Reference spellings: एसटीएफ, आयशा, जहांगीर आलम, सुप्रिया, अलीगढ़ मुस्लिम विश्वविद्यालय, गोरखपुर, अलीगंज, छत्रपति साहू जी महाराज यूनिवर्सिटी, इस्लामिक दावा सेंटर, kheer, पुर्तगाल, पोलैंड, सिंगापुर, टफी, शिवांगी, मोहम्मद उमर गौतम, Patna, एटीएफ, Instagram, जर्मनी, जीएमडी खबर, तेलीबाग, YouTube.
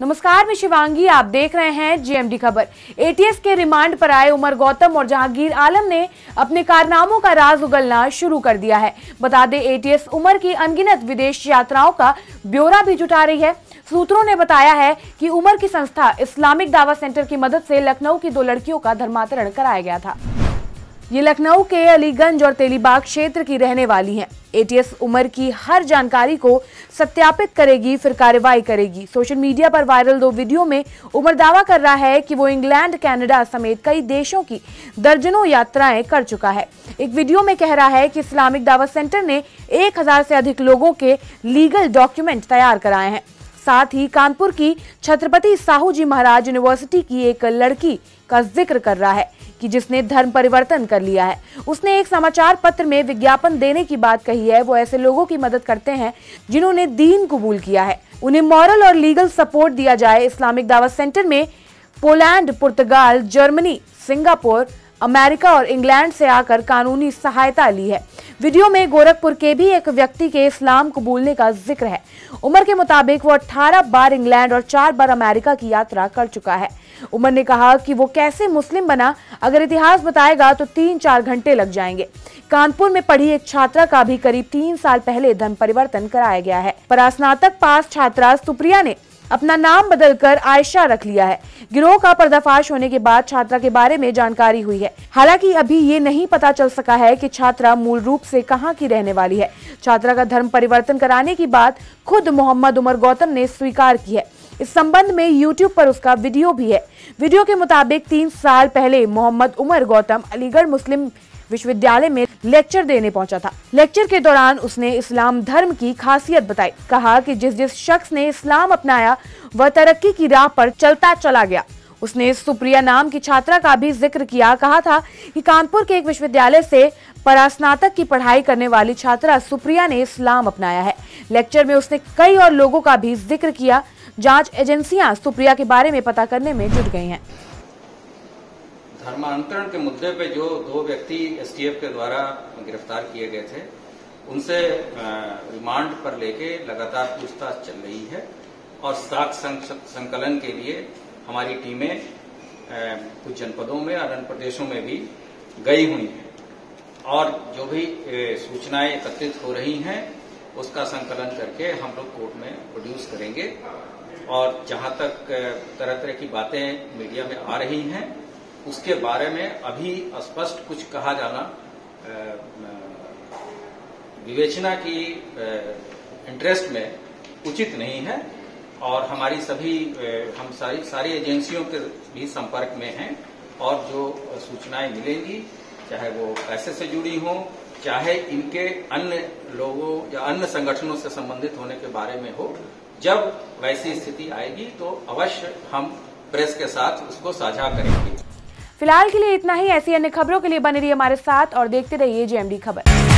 नमस्कार, मैं शिवांगी, आप देख रहे हैं जीएमडी खबर। एटीएफ के रिमांड पर आए उमर गौतम और जहांगीर आलम ने अपने कारनामों का राज उगलना शुरू कर दिया है। बता दें, एटीएफ उमर की अनगिनत विदेश यात्राओं का ब्यौरा भी जुटा रही है। सूत्रों ने बताया है कि उमर की संस्था इस्लामिक दावा सेंटर की मदद से लखनऊ की दो लड़कियों का धर्मांतरण कराया गया था। ये लखनऊ के अलीगंज और तेलीबाग क्षेत्र की रहने वाली हैं। एटीएफ उमर की हर जानकारी को सत्यापित करेगी, फिर कार्रवाई करेगी। सोशल मीडिया पर वायरल दो वीडियो में उमर दावा कर रहा है कि वो इंग्लैंड, कनाडा समेत कई देशों की दर्जनों यात्राएं कर चुका है। एक वीडियो में कह रहा है कि इस्लामिक दावा सेंटर ने 1000 से अधिक लोगों के लीगल डॉक्यूमेंट तैयार कराए हैं। साथ ही कानपुर की छत्रपति साहू जी महाराज यूनिवर्सिटी की एक लड़की का जिक्र कर रहा है कि जिसने धर्म परिवर्तन कर लिया है। उसने एक समाचार पत्र में विज्ञापन देने की बात कही है। वो ऐसे लोगों की मदद करते हैं जिन्होंने दीन कबूल किया है, उन्हें मॉरल और लीगल सपोर्ट दिया जाए। इस्लामिक दावा सेंटर में पोलैंड, पुर्तगाल, जर्मनी, सिंगापुर, America और इंग्लैंड से आकर कानूनी सहायता ली है। वीडियो में गोरखपुर के भी एक व्यक्ति के इस्लाम कबूलने का जिक्र है। उमर के मुताबिक वो 18 बार इंग्लैंड और 4 बार अमेरिका की यात्रा कर चुका है। उमर ने कहा कि वो कैसे मुस्लिम बना, अगर इतिहास बताएगा तो 3-4 घंटे लग जाएंगे। कानपुर में पढ़ी एक छात्रा का भी करीब 3 साल पहले धर्म परिवर्तन कराया गया है। परास्नातक पास छात्रा सुप्रिया ने अपना नाम बदलकर आयशा रख लिया है। गिरोह का पर्दाफाश होने के बाद छात्रा के बारे में जानकारी हुई है। हालांकि अभी ये नहीं पता चल सका है कि छात्रा मूल रूप से कहां की रहने वाली है। छात्रा का धर्म परिवर्तन कराने की बात खुद मोहम्मद उमर गौतम ने स्वीकार की है। इस संबंध में YouTube पर उसका वीडियो भी है। वीडियो के मुताबिक 3 साल पहले मोहम्मद उमर गौतम अलीगढ़ मुस्लिम विश्वविद्यालय में लेक्चर देने पहुंचा था। लेक्चर के दौरान उसने इस्लाम धर्म की खासियत बताई। कहा कि जिस शख्स ने इस्लाम अपनाया वह तरक्की की राह पर चलता चला गया। उसने सुप्रिया नाम की छात्रा का भी जिक्र किया। कहा था कि कानपुर के एक विश्वविद्यालय से परास्नातक की पढ़ाई करने वाली छात्रा सुप्रिया ने इस्लाम अपनाया है। लेक्चर में उसने कई और लोगों का भी जिक्र किया। जांच एजेंसियां सुप्रिया के बारे में पता करने में जुट गई हैं। धर्मांतरण के मुद्दे पे जो 2 व्यक्ति एसटीएफ के द्वारा गिरफ्तार किए गए थे, उनसे रिमांड पर लेके लगातार पूछताछ चल रही है और साक्ष्य संकलन के लिए हमारी टीमें कुछ जनपदों में और अन्य प्रदेशों में भी गई हुई हैं और जो भी सूचनाएं एकत्रित हो रही हैं उसका संकलन करके हम लोग कोर्ट में प्रोड्यूस करेंगे। और जहां तक तरह तरह की बातें मीडिया में आ रही हैं उसके बारे में अभी स्पष्ट कुछ कहा जाना विवेचना की इंटरेस्ट में उचित नहीं है। और हमारी सभी हम सारी एजेंसियों के भी संपर्क में हैं और जो सूचनाएं मिलेंगी, चाहे वो पैसे से जुड़ी हों, चाहे इनके अन्य लोगों या अन्य संगठनों से संबंधित होने के बारे में हो, जब वैसी स्थिति आएगी तो अवश्य हम प्रेस के साथ उसको साझा करेंगे। फिलहाल के लिए इतना ही। ऐसी अन्य खबरों के लिए बने रहिए हमारे साथ और देखते रहिए जीएमडी खबर।